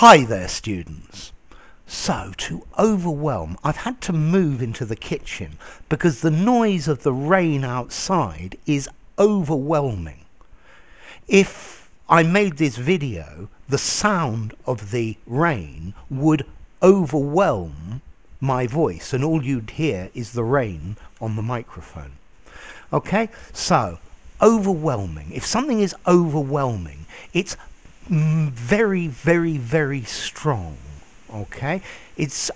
Hi there students. So to overwhelm, I've had to move into the kitchen because the noise of the rain outside is overwhelming. If I made this video, the sound of the rain would overwhelm my voice and all you'd hear is the rain on the microphone. Okay, so overwhelming. If something is overwhelming, it's very, very, very strong. Okay, it's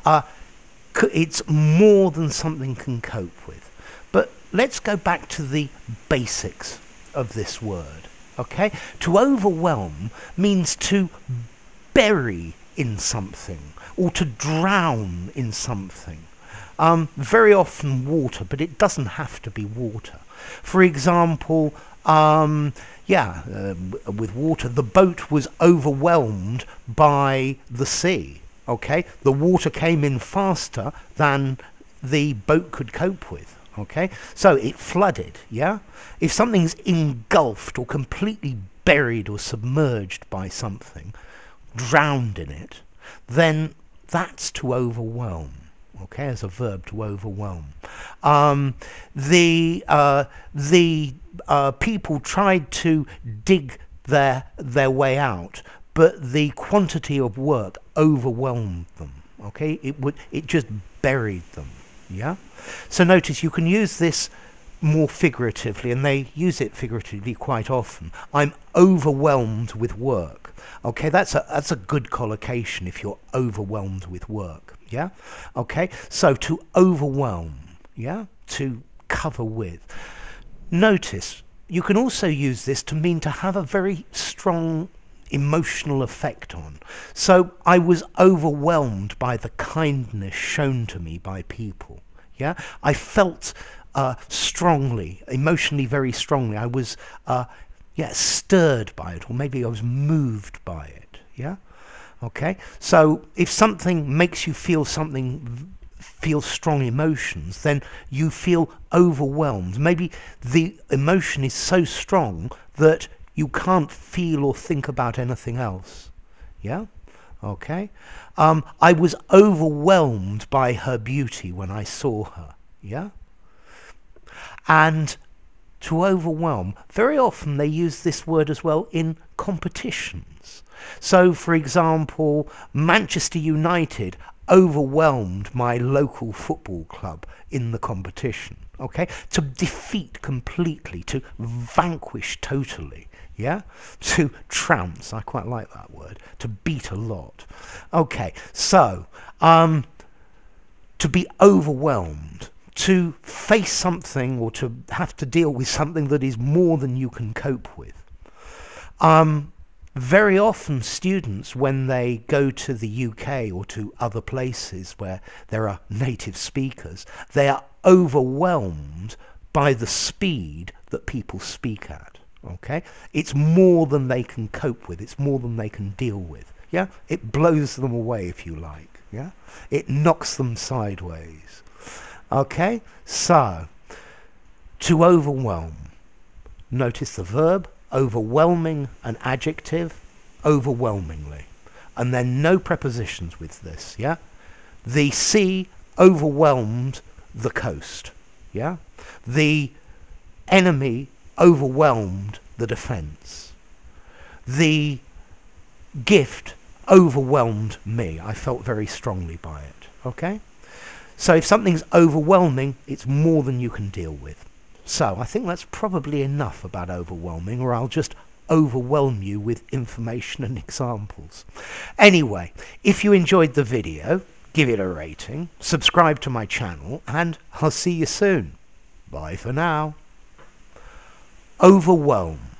more than something can cope with. But let's go back to the basics of this word. Okay, to overwhelm means to bury in something or to drown in something. Very often water, but it doesn't have to be water. For example, with water, the boat was overwhelmed by the sea. Okay, the water came in faster than the boat could cope with. Okay, so it flooded. Yeah, if something's engulfed or completely buried or submerged by something, drowned in it, then that's to overwhelm. Okay, as a verb, to overwhelm. The people tried to dig their way out, but the quantity of work overwhelmed them. Okay, it just buried them. Yeah. So notice you can use this more figuratively, and they use it figuratively quite often. I'm overwhelmed with work. Okay, that's a good collocation if you're overwhelmed with work. Yeah. Okay, so to overwhelm. Yeah, to cover with. Notice you can also use this to mean to have a very strong emotional effect on. So I was overwhelmed by the kindness shown to me by people. Yeah, I felt strongly, emotionally, very strongly. I was stirred by it, or maybe I was moved by it. Yeah. Okay, so if something makes you feel something, feel strong emotions, then you feel overwhelmed. Maybe the emotion is so strong that you can't feel or think about anything else. Yeah? Okay. I was overwhelmed by her beauty when I saw her. Yeah? And to overwhelm, very often they use this word as well in competitions. So, for example, Manchester United overwhelmed my local football club in the competition. Okay, to defeat completely, to vanquish totally. Yeah, to trounce. I quite like that word. To beat a lot. Okay, so to be overwhelmed, to face something or to have to deal with something that is more than you can cope with. Very often students, when they go to the UK or to other places where there are native speakers, they are overwhelmed by the speed that people speak at. Okay, it's more than they can cope with, it's more than they can deal with. Yeah, it blows them away, if you like. Yeah, it knocks them sideways. Okay, so to overwhelm, notice the verb, overwhelming, an adjective, overwhelmingly, and then no prepositions with this. Yeah, the sea overwhelmed the coast. Yeah, the enemy overwhelmed the defense. The gift overwhelmed me. I felt very strongly by it. Okay, so if something's overwhelming, it's more than you can deal with. So I think that's probably enough about overwhelming, or I'll just overwhelm you with information and examples. Anyway, if you enjoyed the video, give it a rating, subscribe to my channel, and I'll see you soon. Bye for now. Overwhelm.